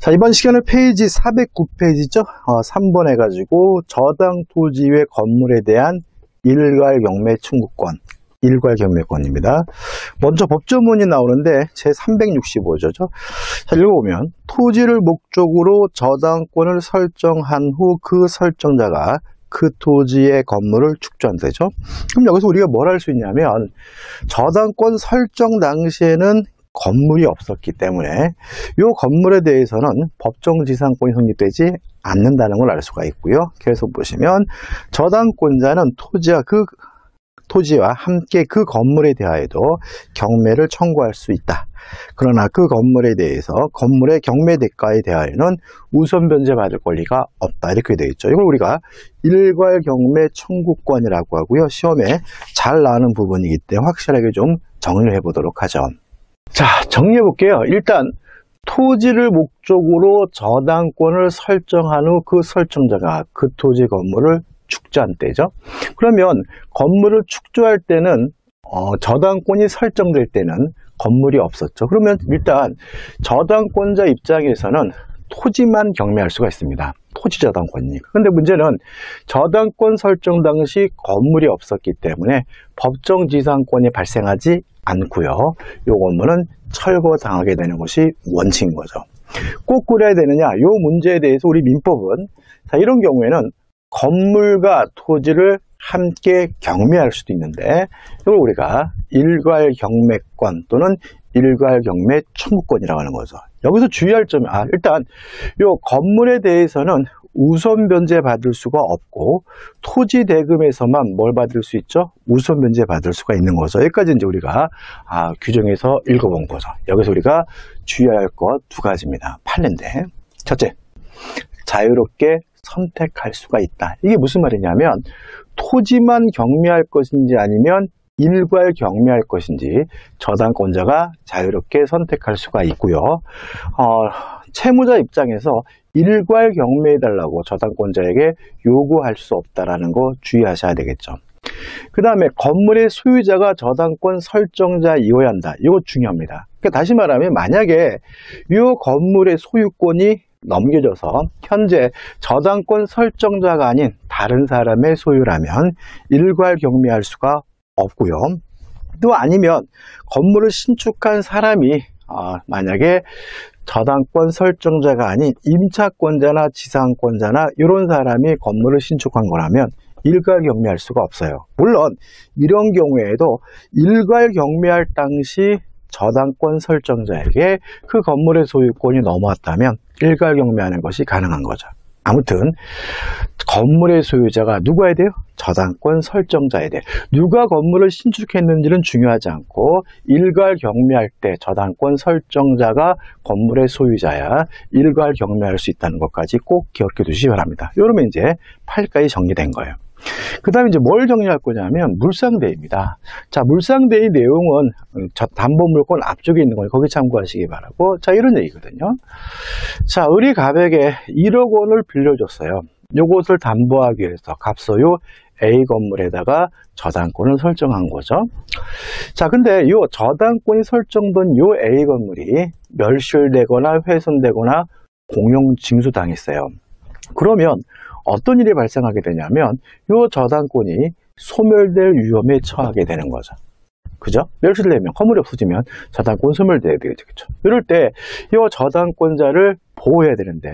자, 이번 시간은 페이지 409페이지죠. 3번 해가지고 저당 토지 외 건물에 대한 일괄 경매권입니다. 먼저 법조문이 나오는데 제 365조죠. 자, 읽어보면 토지를 목적으로 저당권을 설정한 후 그 설정자가 그 토지의 건물을 축조한대죠. 그럼 여기서 우리가 뭘 할 수 있냐면 저당권 설정 당시에는 건물이 없었기 때문에 이 건물에 대해서는 법정지상권이 성립되지 않는다는 걸 알 수가 있고요. 계속 보시면 저당권자는 토지와 함께 그 건물에 대하여도 경매를 청구할 수 있다. 그러나 그 건물에 대해서 건물의 경매 대가에 대하여는 우선 변제받을 권리가 없다. 이렇게 되어 있죠. 이걸 우리가 일괄 경매 청구권이라고 하고요. 시험에 잘 나오는 부분이기 때문에 확실하게 좀 정리를 해보도록 하죠. 자, 정리해 볼게요. 일단 토지를 목적으로 저당권을 설정한 후 그 설정자가 그 토지 건물을 축조한 때죠. 그러면 건물을 축조할 때는 저당권이 설정될 때는 건물이 없었죠. 그러면 일단 저당권자 입장에서는 토지만 경매할 수가 있습니다. 토지 저당권이니까. 근데 문제는 저당권 설정 당시 건물이 없었기 때문에 법정지상권이 발생하지 않고요. 이 건물은 철거당하게 되는 것이 원칙인 거죠. 꼭 그래야 되느냐? 이 문제에 대해서 우리 민법은 자, 이런 경우에는 건물과 토지를 함께 경매할 수도 있는데 이걸 우리가 일괄 경매권 또는 일괄 경매 청구권이라고 하는 거죠. 여기서 주의할 점이 일단 이 건물에 대해서는 우선 변제 받을 수가 없고 토지 대금에서만 뭘 받을 수 있죠? 우선 변제 받을 수가 있는 거죠. 여기까지 이제 우리가 규정에서 읽어본 거죠. 여기서 우리가 주의할 것 두 가지입니다. 판례인데 첫째, 자유롭게 선택할 수가 있다. 이게 무슨 말이냐면 토지만 경매할 것인지 아니면 일괄 경매할 것인지 저당권자가 자유롭게 선택할 수가 있고요. 채무자 입장에서 일괄 경매해달라고 저당권자에게 요구할 수 없다라는 거 주의하셔야 되겠죠. 그 다음에 건물의 소유자가 저당권 설정자이어야 한다. 이거 중요합니다. 그러니까 다시 말하면 만약에 이 건물의 소유권이 넘겨져서 현재 저당권 설정자가 아닌 다른 사람의 소유라면 일괄 경매할 수가 없고요. 또 아니면 건물을 신축한 사람이 만약에 저당권 설정자가 아닌 임차권자나 지상권자나 이런 사람이 건물을 신축한 거라면 일괄 경매할 수가 없어요. 물론 이런 경우에도 일괄 경매할 당시 저당권 설정자에게 그 건물의 소유권이 넘어왔다면 일괄 경매하는 것이 가능한 거죠. 아무튼 건물의 소유자가 누가 해야 돼요? 저당권 설정자에 대해 누가 건물을 신축했는지는 중요하지 않고 일괄 경매할 때 저당권 설정자가 건물의 소유자야 일괄 경매할 수 있다는 것까지 꼭 기억해 두시기 바랍니다. 이러면 이제 8까지 정리된 거예요. 그 다음에 이제 뭘 정리할 거냐면 물상대입니다. 자, 물상대의 내용은 담보물권 앞쪽에 있는 걸 거기 참고하시기 바라고. 자, 이런 얘기거든요. 자, 을이 갑에게 1억 원을 빌려줬어요. 요것을 담보하기 위해서 갑소유 A 건물에다가 저당권을 설정한 거죠. 자, 근데 요 저당권이 설정된 요 A 건물이 멸실되거나 훼손되거나 공용징수당했어요. 그러면 어떤 일이 발생하게 되냐면 이 저당권이 소멸될 위험에 처하게 되는 거죠. 그죠? 멸실되면, 건물이 없어지면 저당권 소멸돼야 되겠죠. 이럴 때 이 저당권자를 보호해야 되는데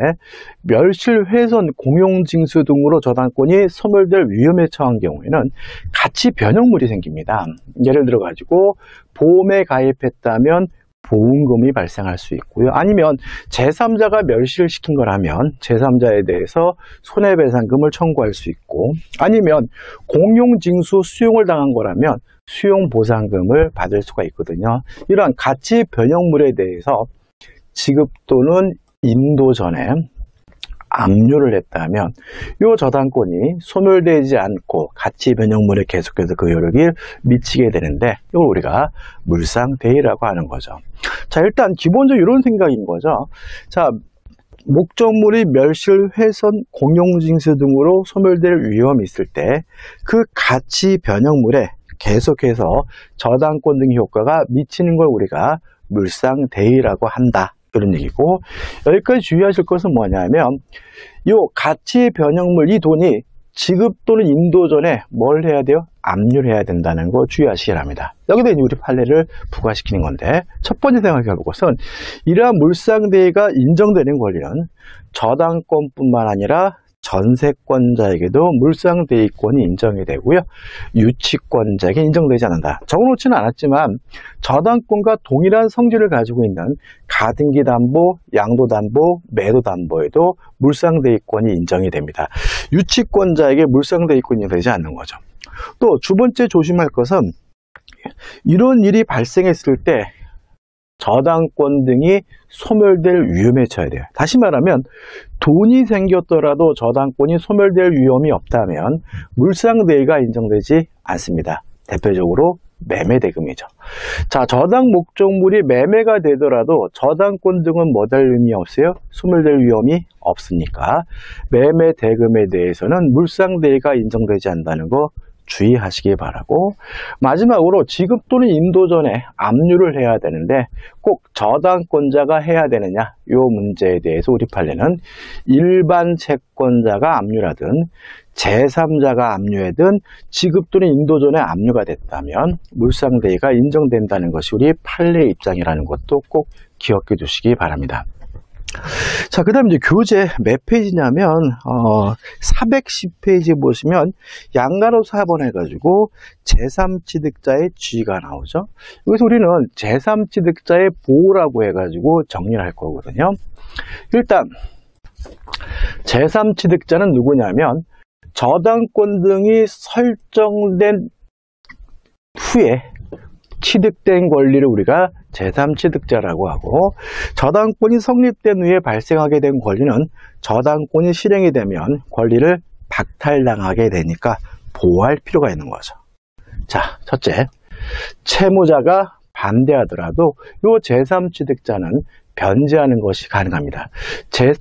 멸실, 훼손, 공용징수 등으로 저당권이 소멸될 위험에 처한 경우에는 가치 변형물이 생깁니다. 예를 들어 가지고 보험에 가입했다면 보험금이 발생할 수 있고요. 아니면 제3자가 멸실시킨 거라면 제3자에 대해서 손해배상금을 청구할 수 있고, 아니면 공용징수 수용을 당한 거라면 수용보상금을 받을 수가 있거든요. 이러한 가치 변형물에 대해서 지급 또는 인도 전에 압류를 했다면 이 저당권이 소멸되지 않고 가치 변형물에 계속해서 그 효력이 미치게 되는데 이걸 우리가 물상대이라고 하는 거죠. 자, 일단 기본적으로 이런 생각인 거죠. 자, 목적물이 멸실, 훼손, 공용징수 등으로 소멸될 위험이 있을 때 그 가치 변형물에 계속해서 저당권 등의 효과가 미치는 걸 우리가 물상대이라고 한다. 그런 얘기고, 여기까지 주의하실 것은 뭐냐면, 요 가치 변형물, 이 돈이 지급 또는 인도 전에 뭘 해야 돼요? 압류를 해야 된다는 거 주의하시기 바랍니다. 여기도 유리 판례를 부과시키는 건데, 첫 번째 생각해 볼 것은 이러한 물상대위가 인정되는 권리는 저당권뿐만 아니라 전세권자에게도 물상대위권이 인정이 되고요, 유치권자에게 인정되지 않는다. 적어놓지는 않았지만 저당권과 동일한 성질을 가지고 있는 가등기 담보, 양도 담보, 매도 담보에도 물상대위권이 인정이 됩니다. 유치권자에게 물상대위권이 되지 않는 거죠. 또 두 번째 조심할 것은, 이런 일이 발생했을 때 저당권 등이 소멸될 위험에 처해야 돼요. 다시 말하면 돈이 생겼더라도 저당권이 소멸될 위험이 없다면 물상대위가 인정되지 않습니다. 대표적으로 매매대금이죠. 자, 저당 목적물이 매매가 되더라도 저당권 등은 뭐될 의미 없어요? 소멸될 위험이 없으니까 매매대금에 대해서는 물상대위가 인정되지 않는다는 거 주의하시기 바라고, 마지막으로 지급 또는 인도 전에 압류를 해야 되는데 꼭 저당권자가 해야 되느냐, 이 문제에 대해서 우리 판례는 일반 채권자가 압류하든 제3자가 압류하든 지급 또는 인도 전에 압류가 됐다면 물상대위가 인정된다는 것이 우리 판례 입장이라는 것도 꼭 기억해 주시기 바랍니다. 자, 그 다음 이제 교재 몇 페이지냐면 410페이지 보시면 양가로 4번 해가지고 제3취득자의 지위가 나오죠. 여기서 우리는 제3취득자의 보호라고 해가지고 정리를 할 거거든요. 일단 제3취득자는 누구냐면 저당권 등이 설정된 후에 취득된 권리를 우리가 제3취득자라고 하고, 저당권이 성립된 후에 발생하게 된 권리는 저당권이 실행이 되면 권리를 박탈당하게 되니까 보호할 필요가 있는 거죠. 자, 첫째, 채무자가 반대하더라도 이 제3취득자는 변제하는 것이 가능합니다.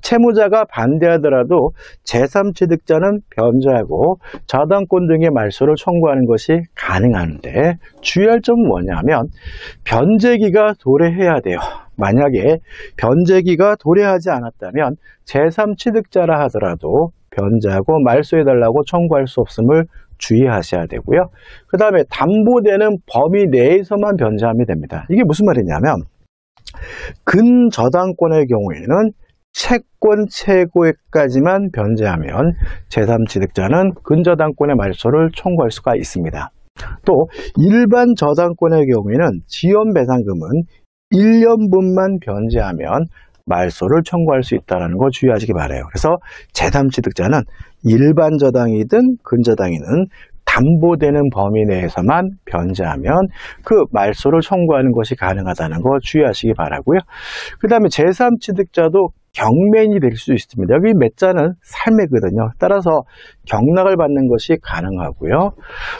채무자가 반대하더라도 제3취득자는 변제하고 저당권 등의 말소를 청구하는 것이 가능한데, 주의할 점은 뭐냐면 변제기가 도래해야 돼요. 만약에 변제기가 도래하지 않았다면 제3취득자라 하더라도 변제하고 말소해달라고 청구할 수 없음을 주의하셔야 되고요. 그 다음에 담보되는 범위 내에서만 변제하면 됩니다. 이게 무슨 말이냐면, 근저당권의 경우에는 채권 최고액까지만 변제하면 제3취득자는 근저당권의 말소를 청구할 수가 있습니다. 또 일반 저당권의 경우에는 지연배상금은 1년분만 변제하면 말소를 청구할 수 있다는 거 주의하시기 바라요. 그래서 제3취득자는 일반 저당이든 근저당이든 담보되는 범위 내에서만 변제하면 그 말소를 청구하는 것이 가능하다는 거 주의하시기 바라고요. 그 다음에 제3취득자도 경매인이 될 수 있습니다. 여기 매자는 살매거든요. 따라서 경락을 받는 것이 가능하고요.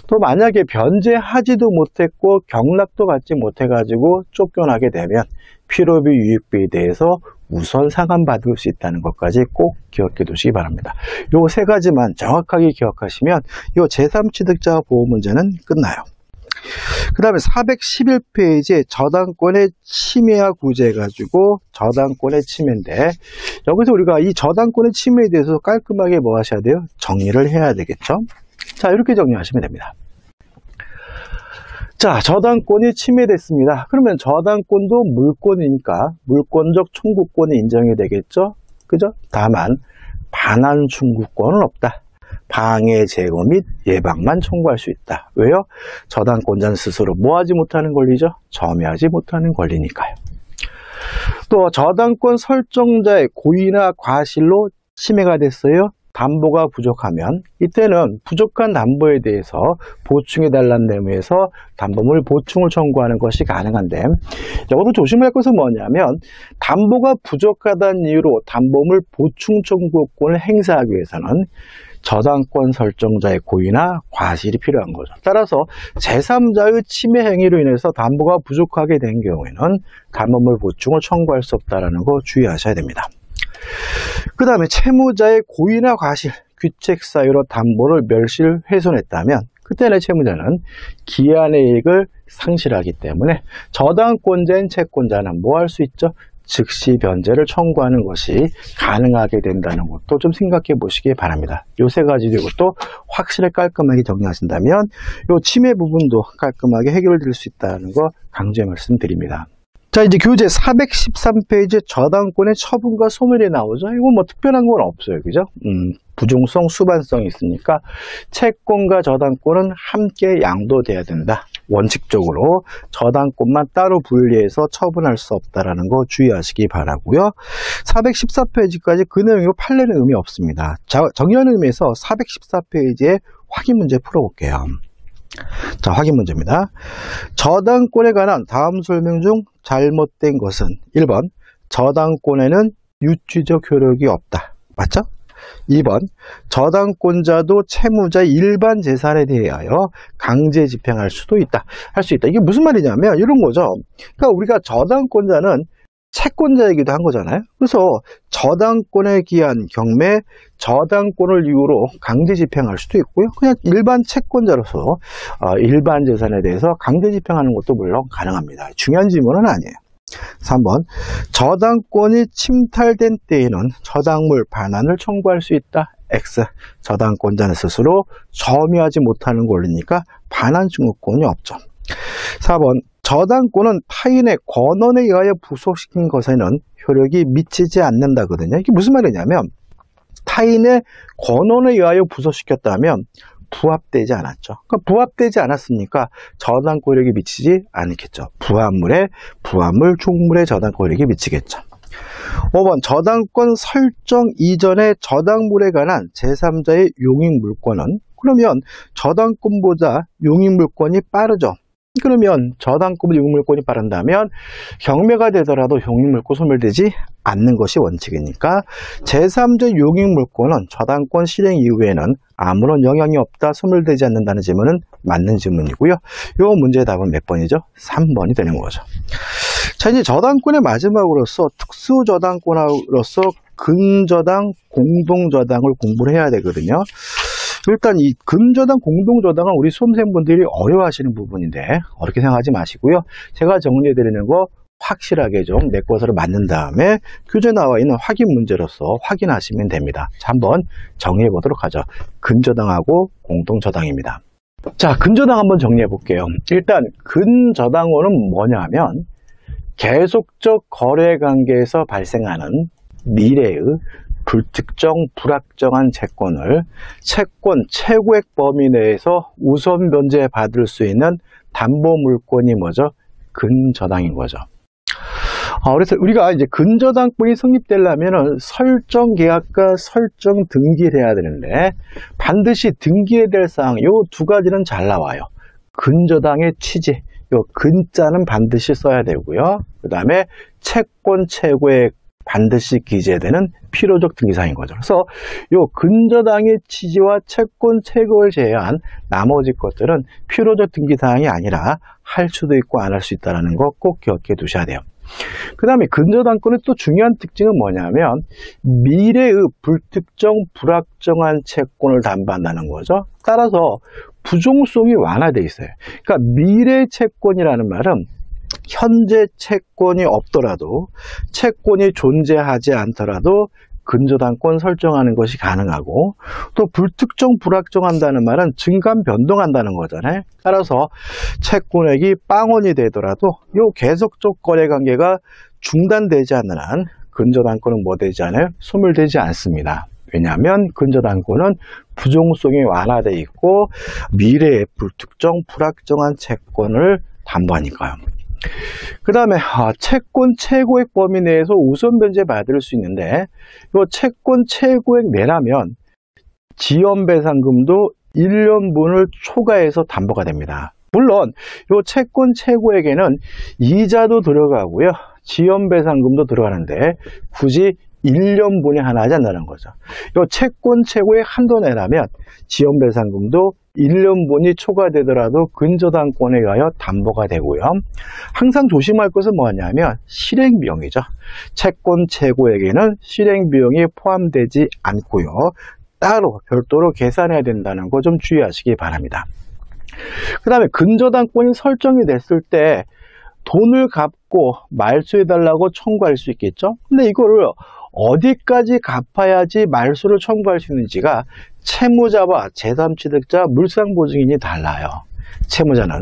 또 만약에 변제하지도 못했고 경락도 받지 못해가지고 쫓겨나게 되면 필요비 유익비에 대해서 우선 상환받을 수 있다는 것까지 꼭 기억해 두시기 바랍니다. 요 세 가지만 정확하게 기억하시면 요 제3취득자 보호 문제는 끝나요. 그 다음에 411페이지에 저당권의 침해와 구제 가지고 저당권의 침해인데, 여기서 우리가 이 저당권의 침해에 대해서 깔끔하게 뭐 하셔야 돼요? 정리를 해야 되겠죠. 자, 이렇게 정리하시면 됩니다. 자, 저당권이 침해됐습니다. 그러면 저당권도 물권이니까 물권적 청구권이 인정이 되겠죠? 그죠? 다만 반환 청구권은 없다. 방해 제거 및 예방만 청구할 수 있다. 왜요? 저당권자는 스스로 뭐하지 못하는 권리죠? 점유하지 못하는 권리니까요. 또 저당권 설정자의 고의나 과실로 침해가 됐어요. 담보가 부족하면 이때는 부족한 담보에 대해서 보충해달라는 내용에서 담보물 보충을 청구하는 것이 가능한데, 여기서 조심할 것은 뭐냐면 담보가 부족하다는 이유로 담보물 보충 청구권을 행사하기 위해서는 저당권 설정자의 고의나 과실이 필요한 거죠. 따라서 제3자의 침해 행위로 인해서 담보가 부족하게 된 경우에는 담보물 보충을 청구할 수 없다는 거 주의하셔야 됩니다. 그 다음에 채무자의 고의나 과실, 귀책 사유로 담보를 멸실, 훼손했다면 그때는 채무자는 기한의 이익을 상실하기 때문에 저당권자인 채권자는 뭐 할 수 있죠? 즉시 면제를 청구하는 것이 가능하게 된다는 것도 좀 생각해 보시기 바랍니다. 요 세 가지, 이것도 확실히 깔끔하게 정리하신다면 요 침해 부분도 깔끔하게 해결될 수 있다는 거 강조의 말씀드립니다. 자, 이제 교재 413페이지에 저당권의 처분과 소멸이 나오죠. 이건 뭐 특별한 건 없어요, 그죠? 부종성, 수반성이 있으니까 채권과 저당권은 함께 양도돼야 된다. 원칙적으로 저당권만 따로 분리해서 처분할 수 없다라는 거 주의하시기 바라고요. 414페이지까지 그 내용이고 판례는 의미 없습니다. 자, 정리하는 의미에서 414페이지에 확인 문제 풀어볼게요. 자, 확인 문제입니다. 저당권에 관한 다음 설명 중 잘못된 것은 1번 저당권에는 유치적 효력이 없다. 맞죠? 2번 저당권자도 채무자의 일반 재산에 대하여 강제 집행할 수도 있다. 할 수 있다. 이게 무슨 말이냐면 이런 거죠. 그러니까 우리가 저당권자는 채권자이기도 한 거잖아요. 그래서 저당권에 기한 경매, 저당권을 이유로 강제 집행할 수도 있고요. 그냥 일반 채권자로서 일반 재산에 대해서 강제 집행하는 것도 물론 가능합니다. 중요한 질문은 아니에요. 3번 저당권이 침탈된 때에는 저당물 반환을 청구할 수 있다. X. 저당권자는 스스로 점유하지 못하는 권리니까 반환 증후권이 없죠. 4번 저당권은 타인의 권원에 의하여 부속시킨 것에는 효력이 미치지 않는다거든요. 이게 무슨 말이냐면 타인의 권원에 의하여 부속시켰다면 부합되지 않았죠. 그러니까 부합되지 않았으니까 저당권력이 미치지 않겠죠. 부합물, 총물에 저당권력이 미치겠죠. 5번 저당권 설정 이전에 저당물에 관한 제3자의 용익물권은, 그러면 저당권보다 용익물권이 빠르죠. 그러면 저당권 용익물권이 빠른다면 경매가 되더라도 용익물권 소멸되지 않는 것이 원칙이니까 제3자 용익물권은 저당권 실행 이후에는 아무런 영향이 없다, 소멸되지 않는다는 질문은 맞는 질문이고요. 이 문제의 답은 몇 번이죠? 3번이 되는 거죠. 자, 이제 저당권의 마지막으로서 특수저당권으로서 근저당, 공동저당을 공부를 해야 되거든요. 일단 이 근저당, 공동저당은 우리 수험생분들이 어려워하시는 부분인데 어렵게 생각하지 마시고요. 제가 정리해드리는 거 확실하게 좀 내 것으로 만든 다음에 교재 나와 있는 확인 문제로서 확인하시면 됩니다. 자, 한번 정리해 보도록 하죠. 근저당하고 공동저당입니다. 자, 근저당 한번 정리해 볼게요. 일단 근저당원은 뭐냐면 계속적 거래관계에서 발생하는 미래의 불특정, 불확정한 채권을 채권 최고액 범위 내에서 우선 변제받을 수 있는 담보물권이 뭐죠? 근저당인 거죠. 그래서 우리가 이제 근저당권이 성립되려면 설정 계약과 설정 등기를 해야 되는데 반드시 등기해야 될 사항, 요 두 가지는 잘 나와요. 근저당의 취지, 요 근자는 반드시 써야 되고요. 그 다음에 채권 최고액 반드시 기재되는 필요적 등기사항인 거죠. 그래서 요 근저당의 취지와 채권 최고를 제외한 나머지 것들은 필요적 등기사항이 아니라 할 수도 있고 안 할 수 있다는 거 꼭 기억해 두셔야 돼요. 그 다음에 근저당권의 또 중요한 특징은 뭐냐면 미래의 불특정, 불확정한 채권을 담보한다는 거죠. 따라서 부종성이 완화되어 있어요. 그러니까 미래 채권이라는 말은 현재 채권이 없더라도, 채권이 존재하지 않더라도 근저당권 설정하는 것이 가능하고, 또 불특정, 불확정한다는 말은 증감, 변동한다는 거잖아요. 따라서 채권액이 0원이 되더라도 요 계속적 거래관계가 중단되지 않는 한 근저당권은 뭐 되지 않아요? 소멸되지 않습니다. 왜냐하면 근저당권은 부종성이 완화되어 있고 미래의 불특정, 불확정한 채권을 담보하니까요. 그 다음에 채권 최고액 범위 내에서 우선 변제 받을 수 있는데 이 채권 최고액 내라면 지연배상금도 1년분을 초과해서 담보가 됩니다. 물론 이 채권 최고액에는 이자도 들어가고요, 지연배상금도 들어가는데 굳이 1년분에 하나 하지 않는다는 거죠. 이 채권 최고액 한도 내라면 지연배상금도 1년분이 초과되더라도 근저당권에 의하여 담보가 되고요. 항상 조심할 것은 뭐냐면 실행비용이죠. 채권 최고액에는 실행비용이 포함되지 않고요. 따로 별도로 계산해야 된다는 거 좀 주의하시기 바랍니다. 그 다음에 근저당권이 설정이 됐을 때 돈을 갚고 말소해달라고 청구할 수 있겠죠. 근데 이거를 어디까지 갚아야지 말소를 청구할 수 있는지가 채무자와 제3취득자 물상보증인이 달라요. 채무자는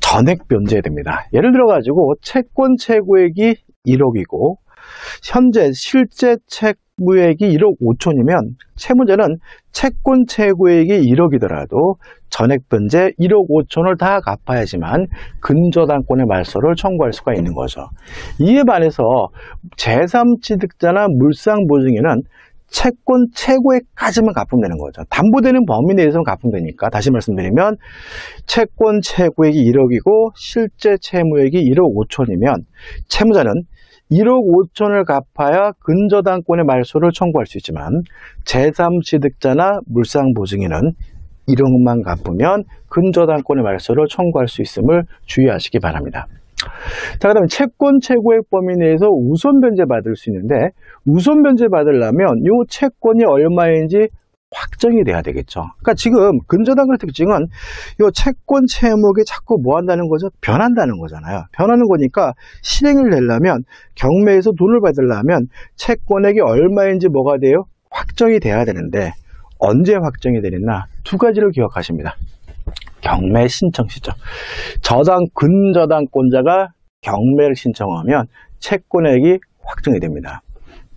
전액 변제해야 됩니다. 예를 들어 가지고 채권 채무액이 1억이고 현재 실제 채무액이 1억 5천이면 채무자는 채권 채무액이 1억이더라도 전액 변제 1억 5천을 다 갚아야지만 근저당권의 말소를 청구할 수가 있는 거죠. 이에 반해서 제3취득자나 물상보증인은 채권 채무액까지만 갚으면 되는 거죠. 담보되는 범위 내에서는 갚으면 되니까. 다시 말씀드리면 채권 채무액이 1억이고 실제 채무액이 1억 5천이면 채무자는 1억 5천을 갚아야 근저당권의 말소를 청구할 수 있지만 제3취득자나 물상보증인은 1억만 갚으면 근저당권의 말소를 청구할 수 있음을 주의하시기 바랍니다. 자, 그 다음에 채권 채무액 범위 내에서 우선 변제 받을 수 있는데, 우선 변제 받으려면 이 채권이 얼마인지 확정이 돼야 되겠죠. 그러니까 지금 근저당권의 특징은 이 채권 채무액이 자꾸 뭐 한다는 거죠? 변한다는 거잖아요. 변하는 거니까 실행을 내려면, 경매에서 돈을 받으려면 채권액이 얼마인지 뭐가 돼요? 확정이 돼야 되는데, 언제 확정이 되느냐? 두 가지를 기억하십니다. 경매 신청 시점. 저당 근저당권자가 경매를 신청하면 채권액이 확정이 됩니다.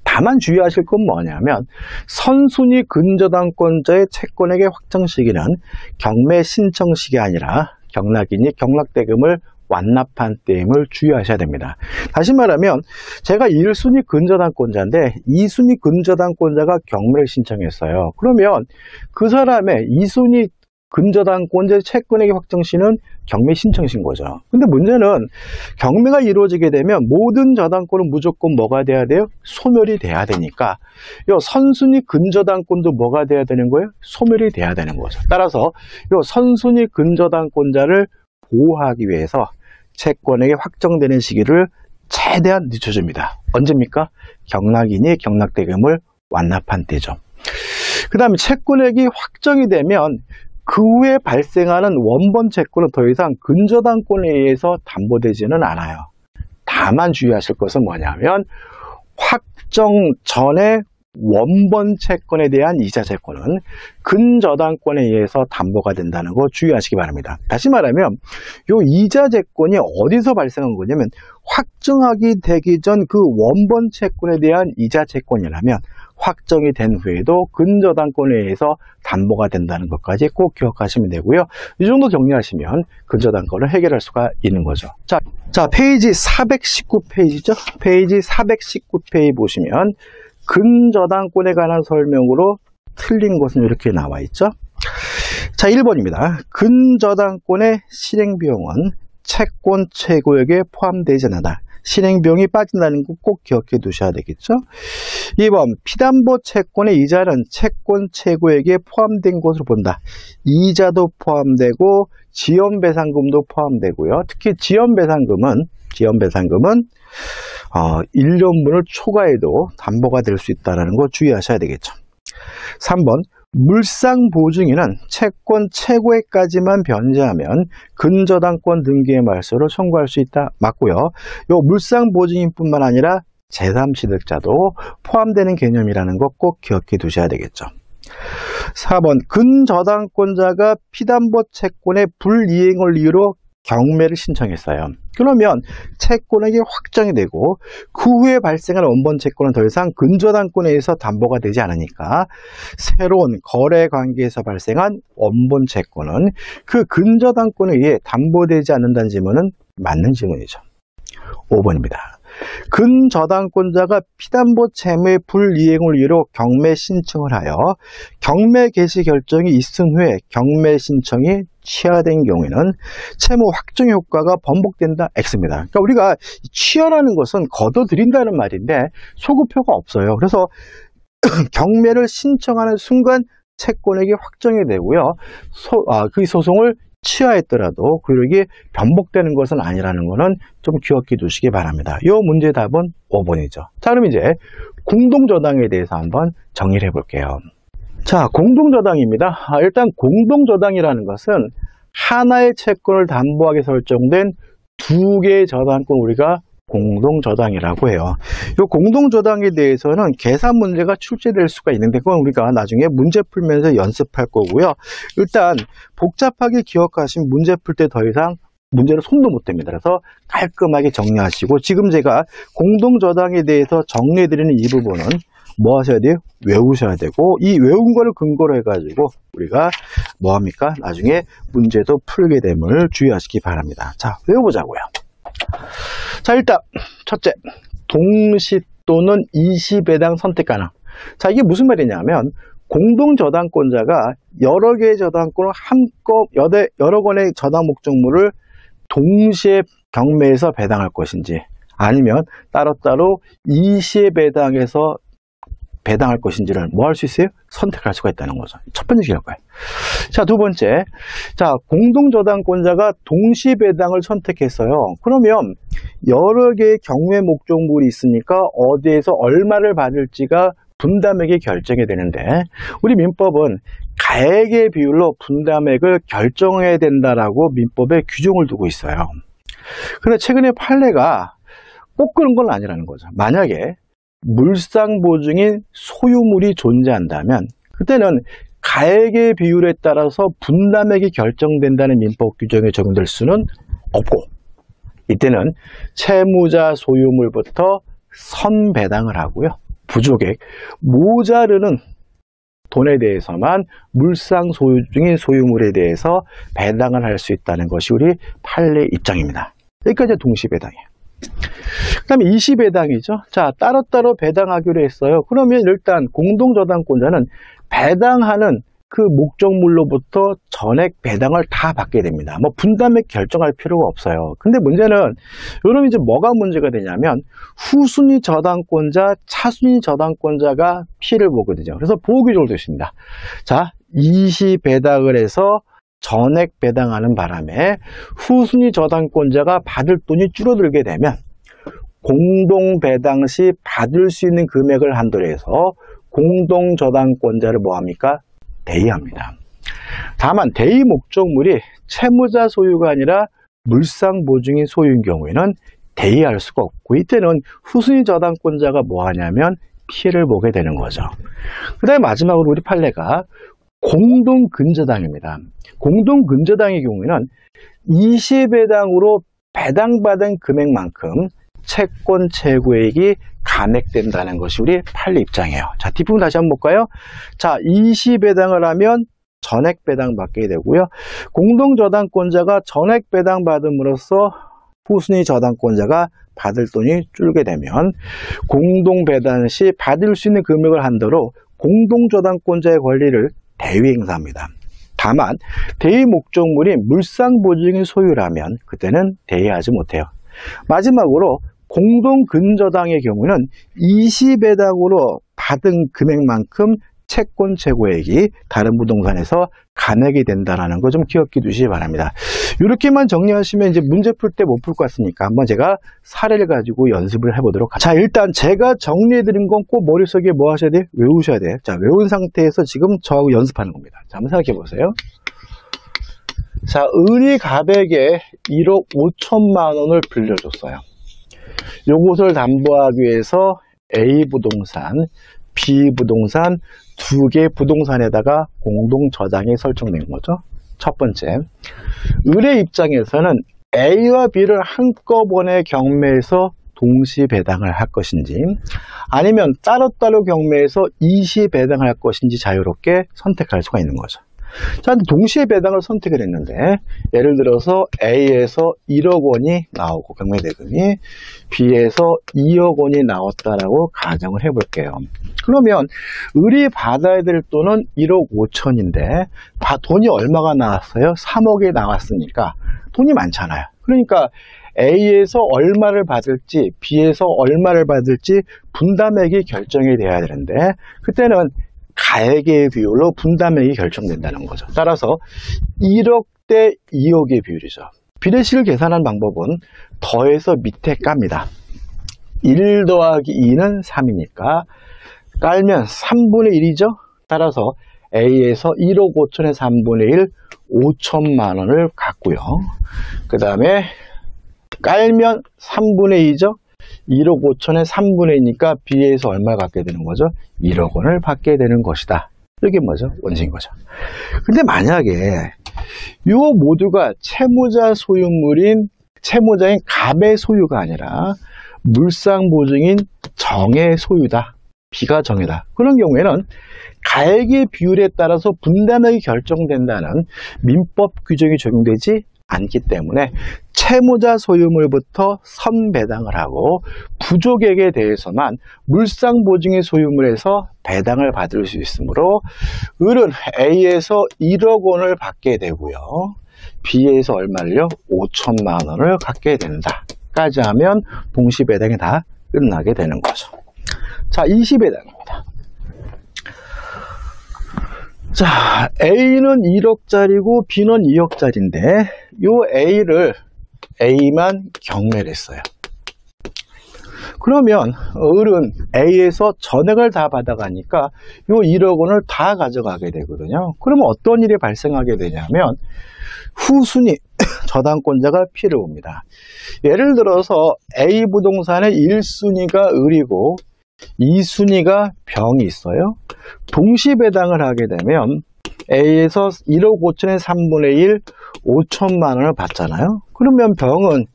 다만 주의하실 건 뭐냐면 선순위 근저당권자의 채권액의 확정 시기는 경매 신청 시기가 아니라 경락이니 경락대금을 완납한 때임을 주의하셔야 됩니다. 다시 말하면 제가 1순위 근저당권자인데 2순위 근저당권자가 경매를 신청했어요. 그러면 그 사람의 2순위 근저당권자 채권액의 확정시는 경매 신청신 거죠. 근데 문제는 경매가 이루어지게 되면 모든 저당권은 무조건 뭐가 돼야 돼요? 소멸이 돼야 되니까 요 선순위 근저당권도 뭐가 돼야 되는 거예요? 소멸이 돼야 되는 거죠. 따라서 요 선순위 근저당권자를 보호하기 위해서 채권액이 확정되는 시기를 최대한 늦춰줍니다. 언제입니까? 경락이니 경락대금을 완납한 때죠. 그 다음에 채권액이 확정이 되면 그 후에 발생하는 원본 채권은 더 이상 근저당권에 의해서 담보되지는 않아요. 다만 주의하실 것은 뭐냐면 확정 전에 원본 채권에 대한 이자 채권은 근저당권에 의해서 담보가 된다는 거 주의하시기 바랍니다. 다시 말하면 이 이자 채권이 어디서 발생한 거냐면 확정하기 되기 전 그 원본 채권에 대한 이자 채권이라면 확정이 된 후에도 근저당권에 의해서 담보가 된다는 것까지 꼭 기억하시면 되고요. 이 정도 정리하시면 근저당권을 해결할 수가 있는 거죠. 자, 페이지 419페이지죠. 페이지 419페이지 보시면 근저당권에 관한 설명으로 틀린 것은 이렇게 나와 있죠. 자, 1번입니다. 근저당권의 실행비용은 채권 채무액에 포함되지 않는다. 실행비용이 빠진다는 거 꼭 기억해 두셔야 되겠죠. 2번, 피담보 채권의 이자는 채권 채무액에 포함된 것으로 본다. 이자도 포함되고 지연배상금도 포함되고요. 특히 지연배상금은 1년분을 초과해도 담보가 될 수 있다는 거 주의하셔야 되겠죠. 3번, 물상보증인은 채권 채무액까지만 변제하면 근저당권 등기의 말소를 청구할 수 있다. 맞고요. 요 물상보증인뿐만 아니라 제3취득자도 포함되는 개념이라는 거 꼭 기억해 두셔야 되겠죠. 4번, 근저당권자가 피담보 채권의 불이행을 이유로 경매를 신청했어요. 그러면 채권액이 확정이 되고 그 후에 발생한 원본 채권은 더 이상 근저당권에 의해서 담보가 되지 않으니까 새로운 거래 관계에서 발생한 원본 채권은 그 근저당권에 의해 담보되지 않는다는 질문은 맞는 질문이죠. 5번입니다. 근저당권자가 피담보 채무의 불이행을 이유로 경매 신청을 하여 경매 개시 결정이 있은 후에 경매 신청이 취하된 경우에는 채무 확정 효과가 번복된다. X입니다. 그러니까 우리가 취하라는 것은 거둬들인다는 말인데 소급효가 없어요. 그래서 경매를 신청하는 순간 채권액이 확정이 되고요. 그 소송을 취하했더라도 그력이 변복되는 것은 아니라는 것은 좀 기억해 두시기 바랍니다. 이 문제 답은 5번이죠. 자, 그럼 이제 공동저당에 대해서 한번 정리를 해볼게요. 자, 공동저당입니다. 일단 공동저당이라는 것은 하나의 채권을 담보하게 설정된 두 개의 저당권 우리가 공동저당이라고 해요. 이 공동저당에 대해서는 계산 문제가 출제될 수가 있는데 그건 우리가 나중에 문제 풀면서 연습할 거고요. 일단 복잡하게 기억하신 문제 풀 때 더 이상 문제를 손도 못 댑니다. 그래서 깔끔하게 정리하시고, 지금 제가 공동저당에 대해서 정리해드리는 이 부분은 뭐 하셔야 돼요? 외우셔야 되고, 이 외운 거를 근거로 해가지고 우리가 뭐 합니까? 나중에 문제도 풀게 됨을 주의하시기 바랍니다. 자, 외워보자고요. 자, 일단 첫째, 동시 또는 이시 배당 선택 가능. 자, 이게 무슨 말이냐면 공동저당권자가 여러 개의 저당권을 한꺼번에 여러 권의 저당 목적물을 동시에 경매에서 배당할 것인지, 아니면 따로따로 이시 배당해서 배당할 것인지를 뭐 할 수 있어요? 선택할 수가 있다는 거죠. 첫 번째 기억할. 자, 두 번째. 자, 공동저당권자가 동시 배당을 선택했어요. 그러면 여러 개의 경매 목적물이 있으니까 어디에서 얼마를 받을지가 분담액이 결정이 되는데, 우리 민법은 가액의 비율로 분담액을 결정해야 된다라고 민법에 규정을 두고 있어요. 그런데 최근에 판례가 꼭 그런 건 아니라는 거죠. 만약에 물상보증인 소유물이 존재한다면 그때는 가액의 비율에 따라서 분담액이 결정된다는 민법 규정에 적용될 수는 없고, 이때는 채무자 소유물부터 선배당을 하고요, 부족액, 모자르는 돈에 대해서만 물상 소유중인 소유물에 대해서 배당을 할 수 있다는 것이 우리 판례 입장입니다. 여기까지 동시배당이에요. 그 다음에 이시배당이죠. 자, 따로따로 배당하기로 했어요. 그러면 일단 공동저당권자는 배당하는 그 목적물로부터 전액 배당을 다 받게 됩니다. 뭐 분담액 결정할 필요가 없어요. 근데 문제는 여러분 이제 뭐가 문제가 되냐면 후순위 저당권자, 차순위 저당권자가 피해를 보거든요. 그래서 보호규정도 있습니다. 자, 이시배당을 해서 전액 배당하는 바람에 후순위 저당권자가 받을 돈이 줄어들게 되면 공동배당 시 받을 수 있는 금액을 한도로 해서 공동저당권자를 뭐합니까? 대의합니다. 다만 대의 목적물이 채무자 소유가 아니라 물상보증인 소유인 경우에는 대의할 수가 없고, 이때는 후순위 저당권자가 뭐하냐면 피해를 보게 되는 거죠. 그 다음에 마지막으로 우리 판례가 공동근저당입니다. 공동근저당의 경우에는 20배당으로 배당받은 금액만큼 채권 최고액이 감액된다는 것이 우리 판례 입장이에요. 자, 뒷부분 다시 한번 볼까요? 자, 20배당을 하면 전액 배당 받게 되고요. 공동저당권자가 전액 배당 받음으로써 후순위 저당권자가 받을 돈이 줄게 되면 공동배당 시 받을 수 있는 금액을 한도로 공동저당권자의 권리를 대위 행사합니다. 다만 대위 목적물이 물상보증인 소유라면 그때는 대위하지 못해요. 마지막으로 공동근저당의 경우는 20배당으로 받은 금액만큼 채권 최고액이 다른 부동산에서 감액이 된다는 거 좀 기억해 두시기 바랍니다. 이렇게만 정리하시면 이제 문제 풀 때 못 풀 것 같으니까 한번 제가 사례를 가지고 연습을 해보도록 하죠. 자, 일단 제가 정리해드린 건 꼭 머릿속에 뭐 하셔야 돼요? 외우셔야 돼요. 자, 외운 상태에서 지금 저하고 연습하는 겁니다. 자, 한번 생각해 보세요. 자, 을이 갑에게 1억 5천만 원을 빌려줬어요. 요것을 담보하기 위해서 A 부동산, B 부동산 두 개 부동산에다가 공동저당이 설정된 거죠. 첫 번째, 을의 입장에서는 A와 B를 한꺼번에 경매에서 동시 배당을 할 것인지, 아니면 따로따로 경매에서 이시 배당을 할 것인지 자유롭게 선택할 수가 있는 거죠. 자, 동시에 배당을 선택을 했는데, 예를 들어서 A에서 1억 원이 나오고 경매 대금이 B에서 2억 원이 나왔다라고 가정을 해볼게요. 그러면 을이 받아야 될 돈은 1억 5천인데 돈이 얼마가 나왔어요? 3억이 나왔으니까 돈이 많잖아요. 그러니까 A에서 얼마를 받을지 B에서 얼마를 받을지 분담액이 결정이 돼야 되는데 그때는 가액의 비율로 분담액이 결정된다는 거죠. 따라서 1억 대 2억의 비율이죠. 비례시를 계산한 방법은 더해서 밑에 깝니다. 1 더하기 2는 3이니까 깔면 3분의 1이죠. 따라서 A에서 1억 5천의 3분의 1, 5천만 원을 갖고요. 그 다음에 깔면 3분의 2죠. 1억 5천에 3분의 2니까 B에서 얼마 갖게 되는 거죠? 1억 원을 받게 되는 것이다. 이게 뭐죠? 원칙인 거죠. 근데 만약에 이 모두가 채무자 소유물인 채무자인 갑의 소유가 아니라 물상 보증인 정의 소유다. B가 정이다. 그런 경우에는 가액의 비율에 따라서 분담액이 결정된다는 민법 규정이 적용되지 않기 때문에 채무자 소유물부터 선배당을 하고 부족액에 대해서만 물상보증의 소유물에서 배당을 받을 수 있으므로 을은 A에서 1억 원을 받게 되고요. B에서 얼마를요? 5천만 원을 갖게 된다. 까지 하면 동시배당이 다 끝나게 되는 거죠. 자, 2시배당입니다. 자, A는 1억짜리고 B는 2억짜리인데 이 A를 A만 경매를 했어요. 그러면 을은 A에서 전액을 다 받아가니까 이 1억 원을 다 가져가게 되거든요. 그러면 어떤 일이 발생하게 되냐면 후순위 저당권자가 피해를 봅니다. 예를 들어서 A 부동산의 1순위가 을이고 2순위가 병이 있어요. 동시배당을 하게 되면 A에서 1억 5천의 3분의 1, 5천만 원을 받잖아요. 그러면 병은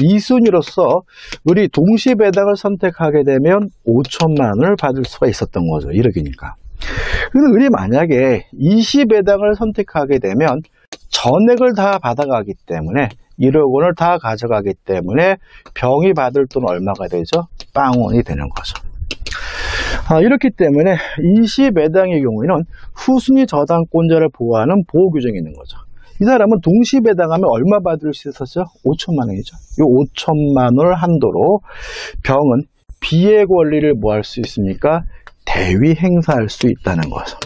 2순위로서 우리 동시배당을 선택하게 되면 5천만 원을 받을 수가 있었던 거죠. 1억이니까. 그런데 우리 만약에 2시배당을 선택하게 되면 전액을 다 받아가기 때문에 1억 원을 다 가져가기 때문에 병이 받을 돈 얼마가 되죠? 0원이 되는 거죠. 이렇기 때문에 이시배당의 경우에는 후순위 저당권자를 보호하는 보호규정이 있는 거죠. 이 사람은 동시배당하면 얼마 받을 수 있었죠? 5천만 원이죠. 이 5천만 원을 한도로 병은 비의 권리를 뭐 할 수 있습니까? 대위 행사할 수 있다는 거죠.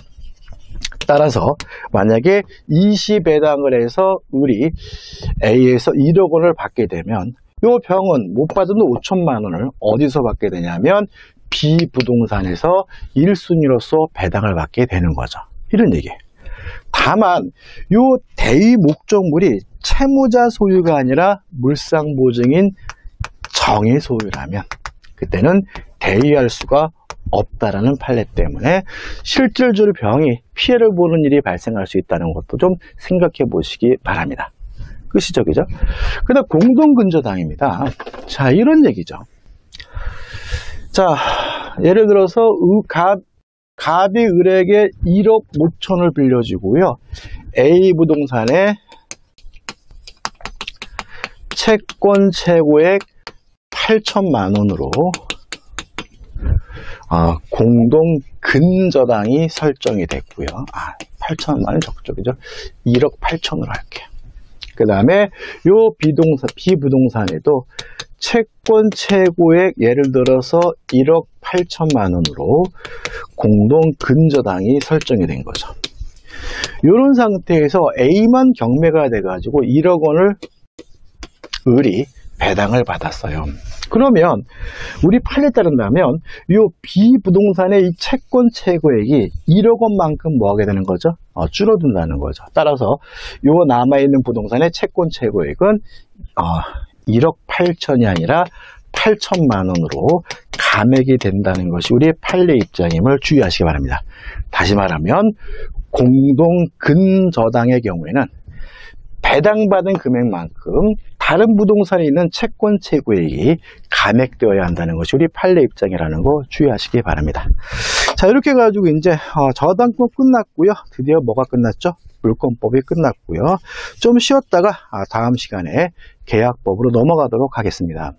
따라서 만약에 이시배당을 해서 우리 A에서 1억 원을 받게 되면 이 병은 못 받은 5천만 원을 어디서 받게 되냐면 B 부동산에서 1순위로서 배당을 받게 되는 거죠. 이런 얘기예요. 다만 이 대위 목적물이 채무자 소유가 아니라 물상보증인 정의 소유라면 그때는 대위할 수가 없다라는 판례 때문에 실질적으로 병이 피해를 보는 일이 발생할 수 있다는 것도 좀 생각해 보시기 바랍니다. 끝이죠, 그죠? 그다음 공동근저당입니다. 자, 이런 얘기죠. 자, 예를 들어서 갑이 을에게 1억 5천을 빌려주고요. A 부동산에 채권 최고액 8천만 원으로 공동 근저당이 설정이 됐고요. 8천만 원이 적적이죠. 1억 8천으로 할게요. 그 다음에 요 B 부동산에도 채권 최고액 예를 들어서 1억 8천만 원으로 공동 근저당이 설정이 된 거죠. 이런 상태에서 A만 경매가 돼가지고 1억 원을 을이 배당을 받았어요. 그러면 우리 판례에 따른다면 이 B 부동산의 이 채권 최고액이 1억 원만큼 뭐하게 되는 거죠? 줄어든다는 거죠. 따라서 이 남아있는 부동산의 채권 최고액은 1억 8천이 아니라 8천만 원으로 감액이 된다는 것이 우리 판례 입장임을 주의하시기 바랍니다. 다시 말하면 공동 근저당의 경우에는 배당받은 금액만큼 다른 부동산에 있는 채권 최고액이 감액되어야 한다는 것이 우리 판례 입장이라는 거 주의하시기 바랍니다. 자, 이렇게 가지고 이제 저당권 끝났고요. 드디어 뭐가 끝났죠? 물권법이 끝났고요. 좀 쉬었다가 다음 시간에 계약법으로 넘어가도록 하겠습니다.